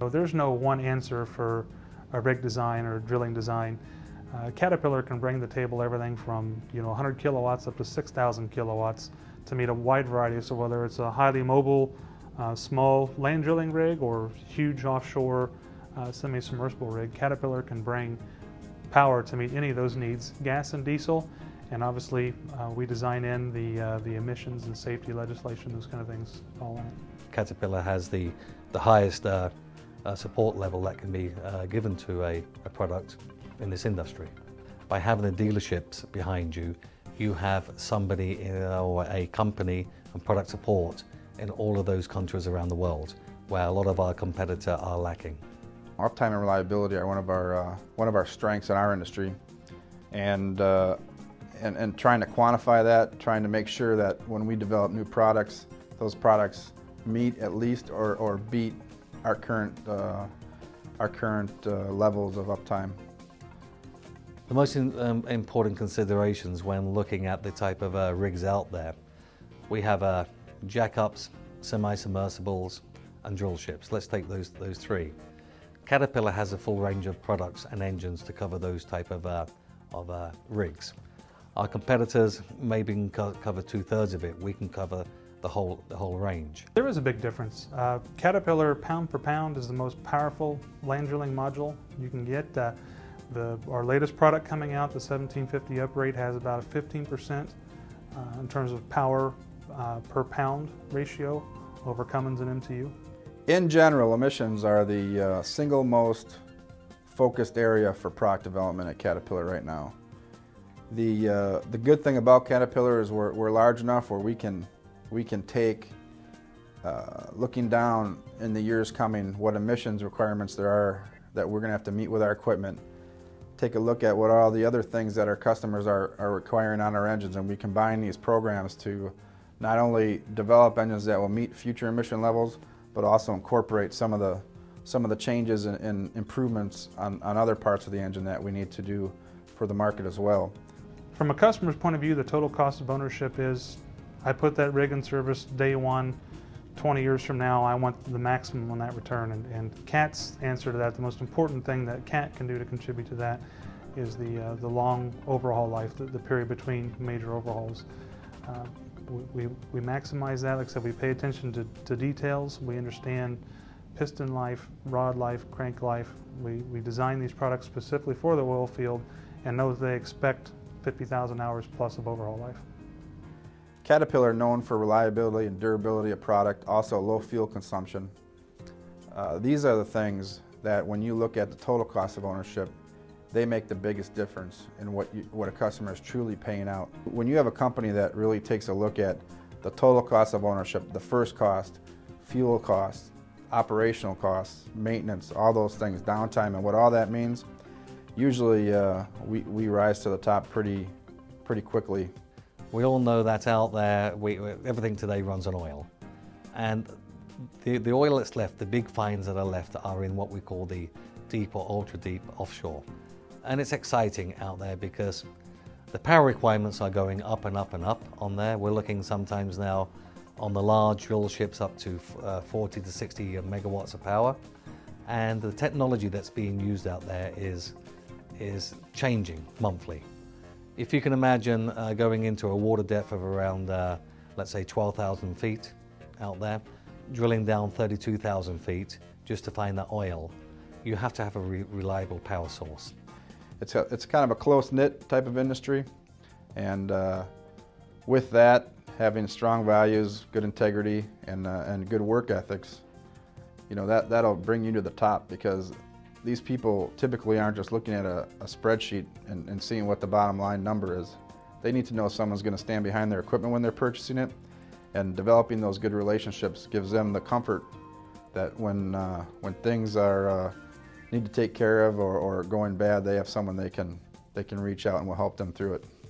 So there's no one answer for a rig design or drilling design. Caterpillar can bring to the table everything from 100 kilowatts up to 6,000 kilowatts to meet a wide variety. So whether it's a highly mobile, small land drilling rig or huge offshore semi-submersible rig, Caterpillar can bring power to meet any of those needs, gas and diesel, and obviously we design in the emissions and safety legislation, those kind of things all in. Caterpillar has the highest support level that can be given to a product in this industry. By having the dealerships behind you, you have somebody or a company and product support in all of those countries around the world, where a lot of our competitors are lacking. Uptime and reliability are one of our strengths in our industry, and trying to quantify that, trying to make sure that when we develop new products, those products meet at least or beat our current levels of uptime. The most important considerations when looking at the type of rigs out there, we have jack-ups, semi-submersibles, and drill ships. Let's take those three. Caterpillar has a full range of products and engines to cover those type of rigs. Our competitors maybe can cover two-thirds of it. We can cover the whole range. There is a big difference. Caterpillar pound for pound is the most powerful land drilling module you can get. Our latest product coming out, the 1750 uprate, has about a 15% in terms of power per pound ratio over Cummins and MTU. In general, emissions are the single most focused area for product development at Caterpillar right now. The good thing about Caterpillar is we're large enough where we can take, looking down in the years coming, what emissions requirements there are that we're going to have to meet with our equipment, take a look at what all the other things that our customers are requiring on our engines, and we combine these programs to not only develop engines that will meet future emission levels, but also incorporate some of the changes and improvements on other parts of the engine that we need to do for the market as well. From a customer's point of view, the total cost of ownership is, I put that rig in service day one, 20 years from now, I want the maximum on that return. And CAT's answer to that, the most important thing that CAT can do to contribute to that, is the long overhaul life, the period between major overhauls. We maximize that. Like I said, we pay attention to details. We understand piston life, rod life, crank life. We design these products specifically for the oil field and know that they expect 50,000 hours plus of overhaul life. Caterpillar, known for reliability and durability of product, also low fuel consumption. These are the things that, when you look at the total cost of ownership, they make the biggest difference in what a customer is truly paying out. When you have a company that really takes a look at the total cost of ownership, the first cost, fuel costs, operational costs, maintenance, all those things, downtime, and what all that means, usually we rise to the top pretty quickly. We all know that out there, everything today runs on oil. And the oil that's left, the big finds that are left, are in what we call the deep or ultra deep offshore. And it's exciting out there because the power requirements are going up and up and up on there. We're looking sometimes now on the large drill ships up to 40 to 60 megawatts of power. And the technology that's being used out there is changing monthly. If you can imagine going into a water depth of around, let's say 12,000 feet out there, drilling down 32,000 feet just to find that oil, you have to have a reliable power source. It's kind of a close-knit type of industry, and with that, having strong values, good integrity, and good work ethics, that'll bring you to the top, because these people typically aren't just looking at a spreadsheet and seeing what the bottom line number is. They need to know someone's going to stand behind their equipment when they're purchasing it, and developing those good relationships gives them the comfort that when things are need to take care of or going bad, they have someone they can reach out and will help them through it.